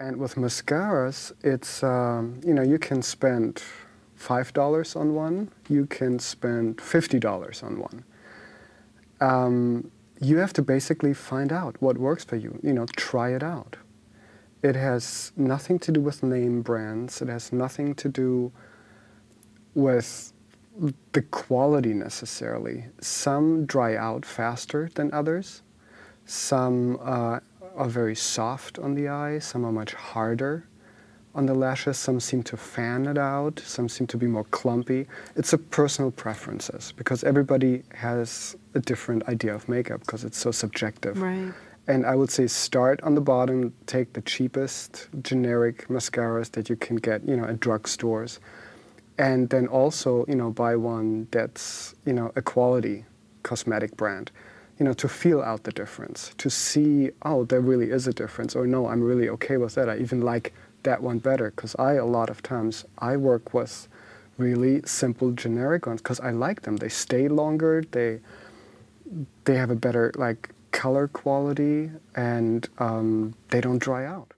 And with mascaras, it's, you know, you can spend $5 on one, you can spend $50 on one. You have to basically find out what works for you, you know, try it out. It has nothing to do with name brands, it has nothing to do with the quality necessarily. Some dry out faster than others, some are very soft on the eye, some are much harder on the lashes, some seem to fan it out, some seem to be more clumpy. It's a personal preferences because everybody has a different idea of makeup because it's so subjective. Right. And I would say start on the bottom, take the cheapest generic mascaras that you can get, you know, at drugstores. And then also, you know, buy one that's, you know, a quality cosmetic brand, you know, to feel out the difference, to see, oh, there really is a difference, or no, I'm really okay with that. I even like that one better, because a lot of times, I work with really simple generic ones, because I like them. They stay longer, they have a better, like, color quality, and they don't dry out.